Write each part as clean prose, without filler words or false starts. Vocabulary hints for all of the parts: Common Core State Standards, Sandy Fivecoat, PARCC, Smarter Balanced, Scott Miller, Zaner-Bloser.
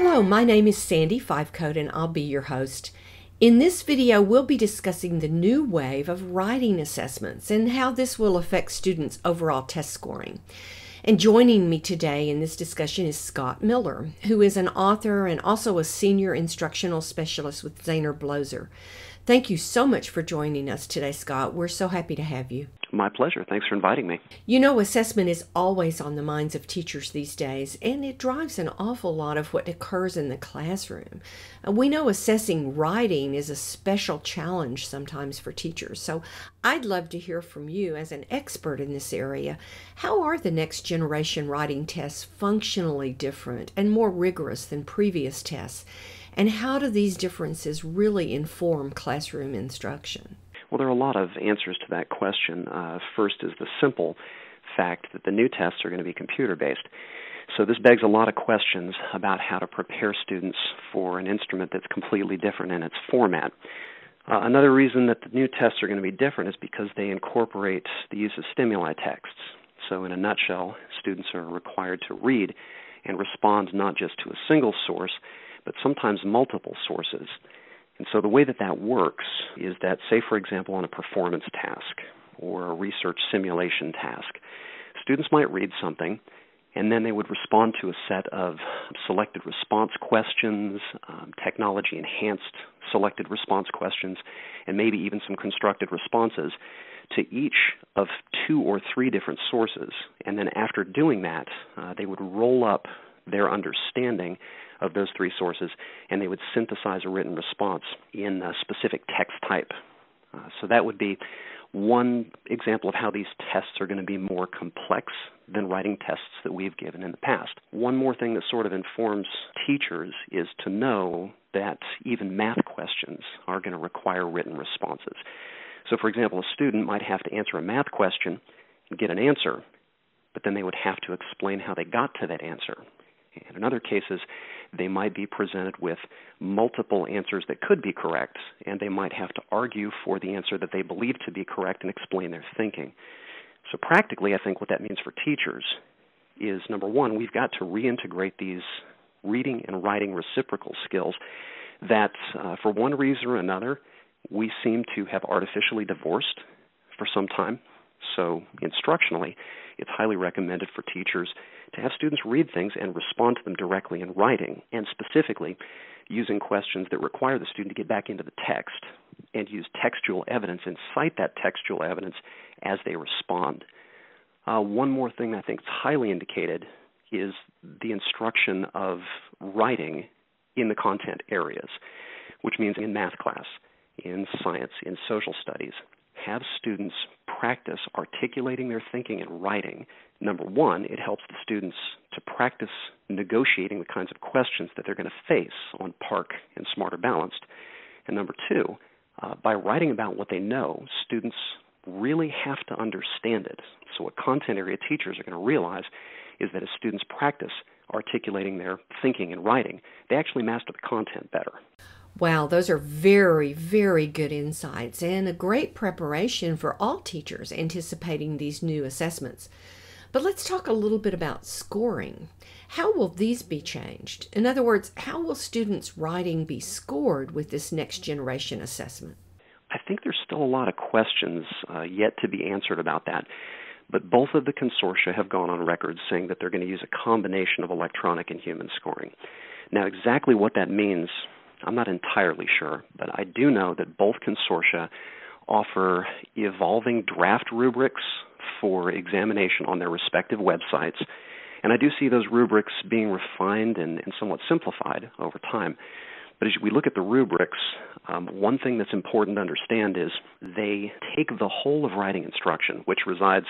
Hello, my name is Sandy Fivecoat and I'll be your host. In this video, we'll be discussing the new wave of writing assessments and how this will affect students' overall test scoring. And joining me today in this discussion is Scott Miller, who is an author and also a senior instructional specialist with Zaner-Bloser. Thank you so much for joining us today, Scott. We're so happy to have you. My pleasure. Thanks for inviting me. You know, assessment is always on the minds of teachers these days, and it drives an awful lot of what occurs in the classroom. We know assessing writing is a special challenge sometimes for teachers, so I'd love to hear from you as an expert in this area. How are the next generation writing tests functionally different and more rigorous than previous tests, and how do these differences really inform classroom instruction? Well, there are a lot of answers to that question. First is the simple fact that the new tests are going to be computer-based. So this begs a lot of questions about how to prepare students for an instrument that's completely different in its format. Another reason that the new tests are going to be different is because they incorporate the use of stimuli texts. So in a nutshell, students are required to read and respond not just to a single source, but sometimes multiple sources. And so the way that that works is that, say, for example, on a performance task or a research simulation task, students might read something, and then they would respond to a set of selected response questions, technology-enhanced selected response questions, and maybe even some constructed responses to each of two or three different sources. And then after doing that, they would roll up their understanding of those three sources, and they would synthesize a written response in a specific text type. So that would be one example of how these tests are going to be more complex than writing tests that we've given in the past. One more thing that sort of informs teachers is to know that even math questions are going to require written responses. So, for example, a student might have to answer a math question and get an answer, but then they would have to explain how they got to that answer. And in other cases, they might be presented with multiple answers that could be correct, and they might have to argue for the answer that they believe to be correct and explain their thinking. So practically, I think what that means for teachers is, number one, we've got to reintegrate these reading and writing reciprocal skills that, for one reason or another, we seem to have artificially divorced for some time. So instructionally, it's highly recommended for teachers to have students read things and respond to them directly in writing, and specifically using questions that require the student to get back into the text and use textual evidence and cite that textual evidence as they respond. One more thing that I think is highly indicated is the instruction of writing in the content areas, which means in math class, in science, in social studies. Have students practice articulating their thinking and writing. Number one, it helps the students to practice negotiating the kinds of questions that they're going to face on PARC and Smarter Balanced. And number two, by writing about what they know, students really have to understand it. So what content area teachers are going to realize is that as students practice articulating their thinking and writing, they actually master the content better. Wow, those are very, very good insights and a great preparation for all teachers anticipating these new assessments. But let's talk a little bit about scoring. How will these be changed? In other words, how will students' writing be scored with this next generation assessment? I think there's still a lot of questions yet to be answered about that. But both of the consortia have gone on record saying that they're going to use a combination of electronic and human scoring. Now, exactly what that means, I'm not entirely sure, but I do know that both consortia offer evolving draft rubrics for examination on their respective websites, and I do see those rubrics being refined and somewhat simplified over time. But as we look at the rubrics, one thing that's important to understand is they take the whole of writing instruction, which resides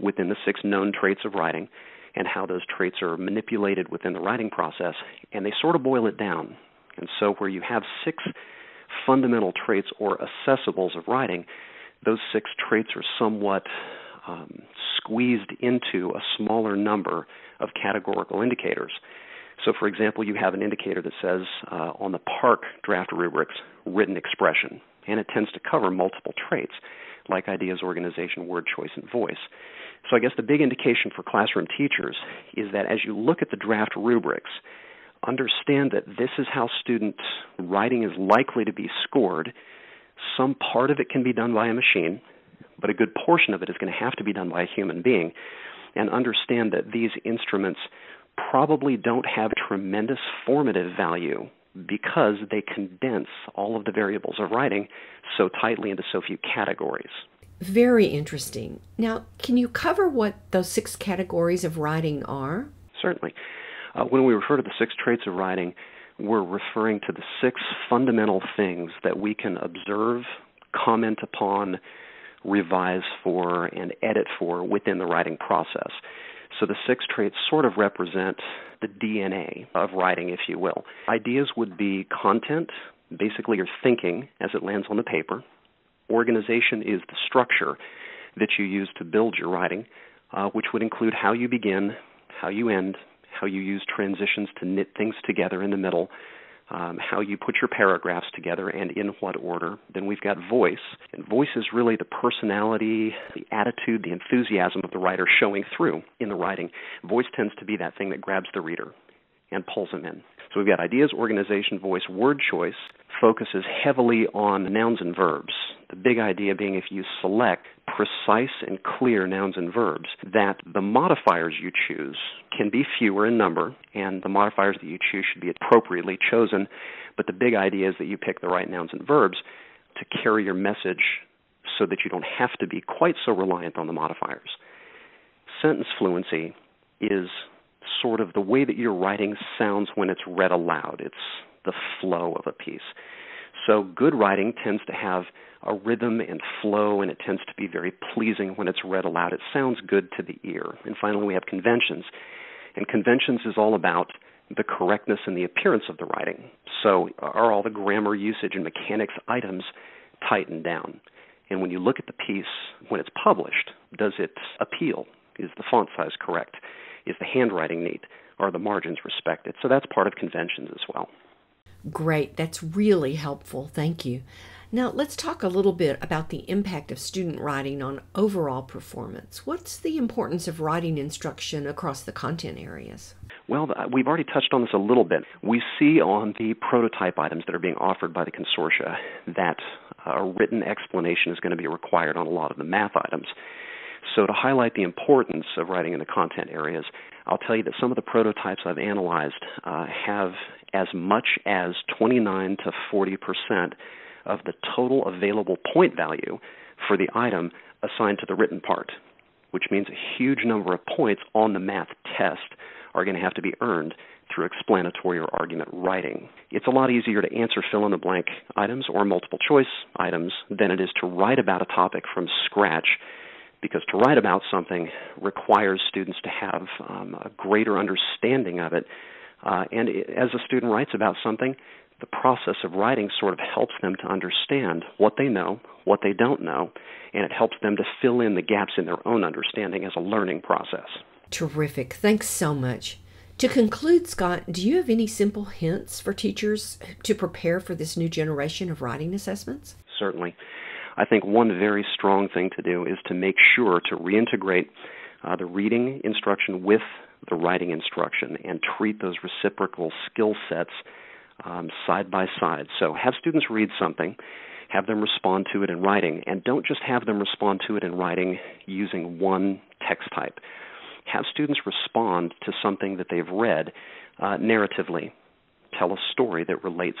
within the 6 known traits of writing, and how those traits are manipulated within the writing process, and they sort of boil it down. And so where you have 6 fundamental traits or assessibles of writing, those 6 traits are somewhat squeezed into a smaller number of categorical indicators. So, for example, you have an indicator that says on the PARC draft rubrics, written expression, and it tends to cover multiple traits like ideas, organization, word choice, and voice. So I guess the big indication for classroom teachers is that as you look at the draft rubrics, understand that this is how student writing is likely to be scored. Some part of it can be done by a machine, but a good portion of it is going to have to be done by a human being, and understand that these instruments probably don't have tremendous formative value because they condense all of the variables of writing so tightly into so few categories. Very interesting. Now, can you cover what those 6 categories of writing are? Certainly. When we refer to the 6 traits of writing, we're referring to the 6 fundamental things that we can observe, comment upon, revise for, and edit for within the writing process. So the 6 traits sort of represent the DNA of writing, if you will. Ideas would be content, basically your thinking as it lands on the paper. Organization is the structure that you use to build your writing, which would include how you begin, how you end, how you use transitions to knit things together in the middle, how you put your paragraphs together and in what order. Then we've got voice, and voice is really the personality, the attitude, the enthusiasm of the writer showing through in the writing. Voice tends to be that thing that grabs the reader and pulls them in. So we've got ideas, organization, voice. Word choice focuses heavily on nouns and verbs. The big idea being if you select precise and clear nouns and verbs, that the modifiers you choose can be fewer in number, and the modifiers that you choose should be appropriately chosen, but the big idea is that you pick the right nouns and verbs to carry your message so that you don't have to be quite so reliant on the modifiers. Sentence fluency is sort of the way that your writing sounds when it's read aloud. It's the flow of a piece. So good writing tends to have a rhythm and flow, and it tends to be very pleasing when it's read aloud. It sounds good to the ear. And finally, we have conventions. And conventions is all about the correctness and the appearance of the writing. So are all the grammar, usage, and mechanics items tightened down? And when you look at the piece, when it's published, does it appeal? Is the font size correct? Is the handwriting neat? Are the margins respected? So that's part of conventions as well. Great. That's really helpful. Thank you. Now let's talk a little bit about the impact of student writing on overall performance. What's the importance of writing instruction across the content areas? Well, we've already touched on this a little bit. We see on the prototype items that are being offered by the consortia that a written explanation is going to be required on a lot of the math items. So to highlight the importance of writing in the content areas, I'll tell you that some of the prototypes I've analyzed have as much as 29 to 40% of the total available point value for the item assigned to the written part, which means a huge number of points on the math test are going to have to be earned through explanatory or argument writing. It's a lot easier to answer fill-in-the-blank items or multiple-choice items than it is to write about a topic from scratch, because to write about something requires students to have a greater understanding of it. And as a student writes about something, the process of writing sort of helps them to understand what they know, what they don't know, and it helps them to fill in the gaps in their own understanding as a learning process. Terrific. Thanks so much. To conclude, Scott, do you have any simple hints for teachers to prepare for this new generation of writing assessments? Certainly. I think one very strong thing to do is to make sure to reintegrate the reading instruction with the writing instruction and treat those reciprocal skill sets side by side. So have students read something, have them respond to it in writing, and don't just have them respond to it in writing using one text type. Have students respond to something that they've read narratively. Tell a story that relates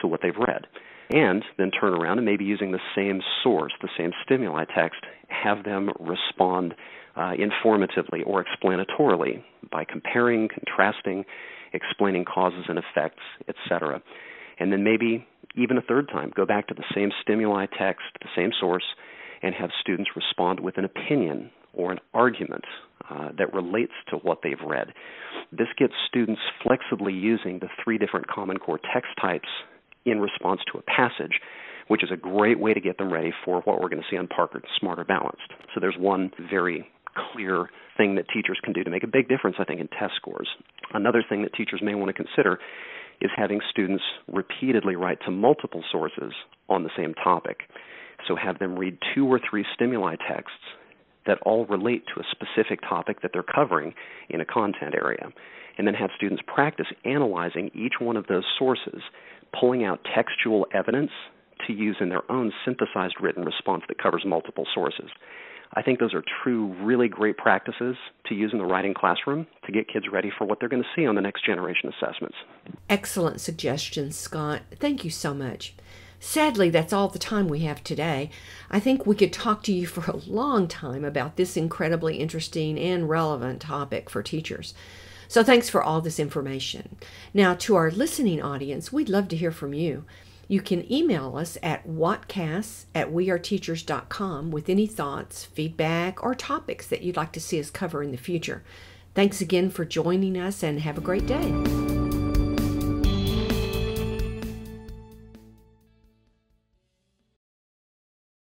to what they've read. And then turn around and maybe using the same source, the same stimuli text, have them respond informatively or explanatorily by comparing, contrasting, explaining causes and effects, etc. And then maybe even a third time, go back to the same stimuli text, the same source, and have students respond with an opinion or an argument that relates to what they've read. This gets students flexibly using the 3 different Common Core text types in response to a passage, which is a great way to get them ready for what we're going to see on PARCC Smarter Balanced. So there's one very clear thing that teachers can do to make a big difference, I think, in test scores. Another thing that teachers may want to consider is having students repeatedly write to multiple sources on the same topic. So have them read 2 or 3 stimuli texts, that all relate to a specific topic that they're covering in a content area, and then have students practice analyzing each one of those sources, pulling out textual evidence to use in their own synthesized written response that covers multiple sources. I think those are true, really great practices to use in the writing classroom to get kids ready for what they're going to see on the next generation assessments. Excellent suggestions, Scott. Thank you so much. Sadly, that's all the time we have today. I think we could talk to you for a long time about this incredibly interesting and relevant topic for teachers. So thanks for all this information. Now, to our listening audience, we'd love to hear from you. You can email us at whatcasts@weareteachers.com with any thoughts, feedback, or topics that you'd like to see us cover in the future. Thanks again for joining us, and have a great day.